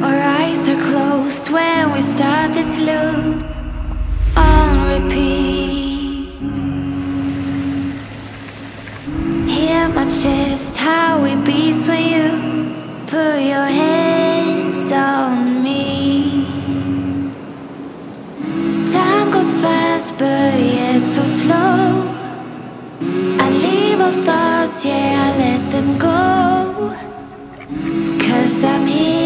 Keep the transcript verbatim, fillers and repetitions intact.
Our eyes are closed when we start this loop on repeat. Hear my chest, how it beats when you put your hands on me. Time goes fast but yet so slow. I leave all thoughts, yeah, I let them go, 'cause I'm here.